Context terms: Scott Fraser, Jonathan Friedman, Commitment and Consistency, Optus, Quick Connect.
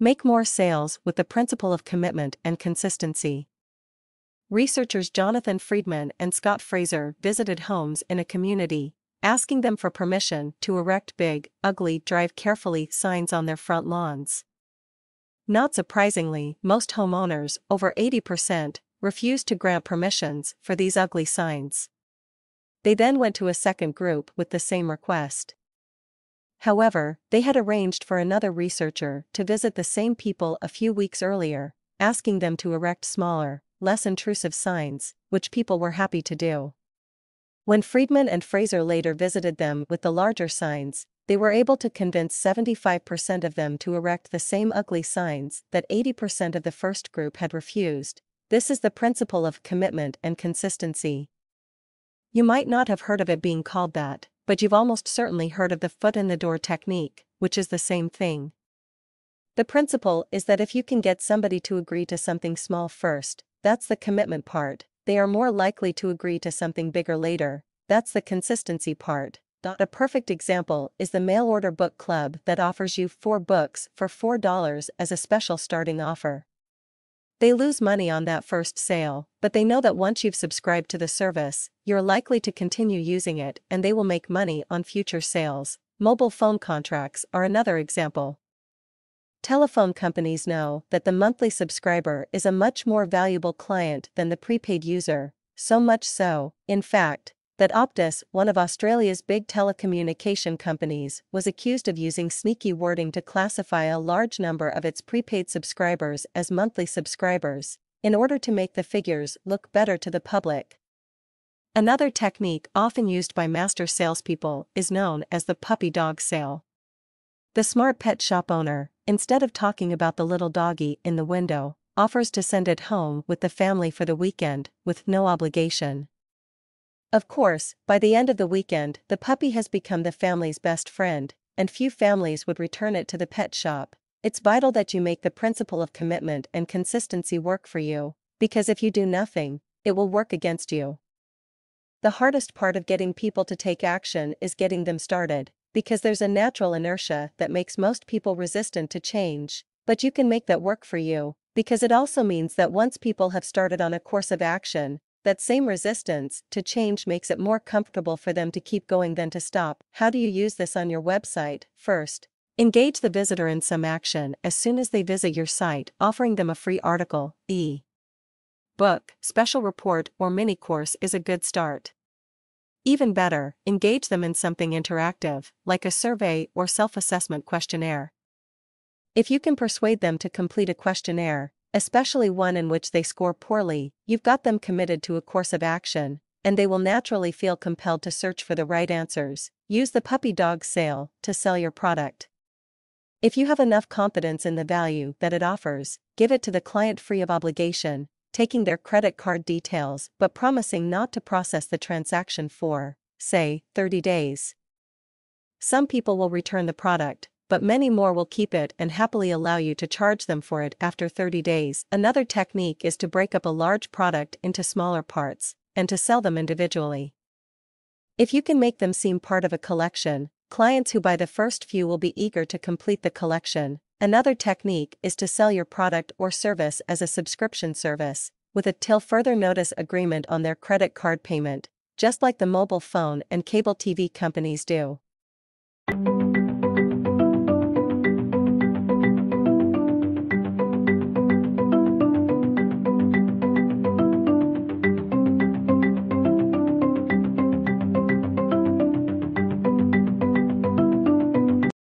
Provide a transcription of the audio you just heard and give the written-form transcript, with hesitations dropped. Make more sales with the principle of commitment and consistency. Researchers Jonathan Friedman and Scott Fraser visited homes in a community, asking them for permission to erect big, ugly, drive carefully signs on their front lawns. Not surprisingly, most homeowners, over 80%, refused to grant permissions for these ugly signs. They then went to a second group with the same request. However, they had arranged for another researcher to visit the same people a few weeks earlier, asking them to erect smaller, less intrusive signs, which people were happy to do. When Friedman and Fraser later visited them with the larger signs, they were able to convince 75% of them to erect the same ugly signs that 80% of the first group had refused. This is the principle of commitment and consistency. You might not have heard of it being called that, but you've almost certainly heard of the foot-in-the-door technique, which is the same thing. The principle is that if you can get somebody to agree to something small first, that's the commitment part, they are more likely to agree to something bigger later, that's the consistency part. A perfect example is the mail-order book club that offers you 4 books for $4 as a special starting offer. They lose money on that first sale, but they know that once you've subscribed to the service, you're likely to continue using it and they will make money on future sales. Mobile phone contracts are another example. Telephone companies know that the monthly subscriber is a much more valuable client than the prepaid user, so much so, in fact, that Optus, one of Australia's big telecommunication companies, was accused of using sneaky wording to classify a large number of its prepaid subscribers as monthly subscribers, in order to make the figures look better to the public. Another technique often used by master salespeople is known as the puppy dog sale. The smart pet shop owner, instead of talking about the little doggy in the window, offers to send it home with the family for the weekend, with no obligation. Of course, by the end of the weekend, the puppy has become the family's best friend, and few families would return it to the pet shop. It's vital that you make the principle of commitment and consistency work for you, because if you do nothing, it will work against you. The hardest part of getting people to take action is getting them started, because there's a natural inertia that makes most people resistant to change, but you can make that work for you, because it also means that once people have started on a course of action, that same resistance to change makes it more comfortable for them to keep going than to stop. How do you use this on your website? First, engage the visitor in some action as soon as they visit your site, offering them a free article, e-book, special report, or mini-course is a good start. Even better, engage them in something interactive, like a survey or self-assessment questionnaire. If you can persuade them to complete a questionnaire, especially one in which they score poorly, you've got them committed to a course of action, and they will naturally feel compelled to search for the right answers. Use the puppy dog sale to sell your product. If you have enough confidence in the value that it offers, give it to the client free of obligation, taking their credit card details but promising not to process the transaction for, say, 30 days. Some people will return the product, but many more will keep it and happily allow you to charge them for it after 30 days. Another technique is to break up a large product into smaller parts, and to sell them individually. If you can make them seem part of a collection, clients who buy the first few will be eager to complete the collection. Another technique is to sell your product or service as a subscription service, with a till further notice agreement on their credit card payment, just like the mobile phone and cable TV companies do.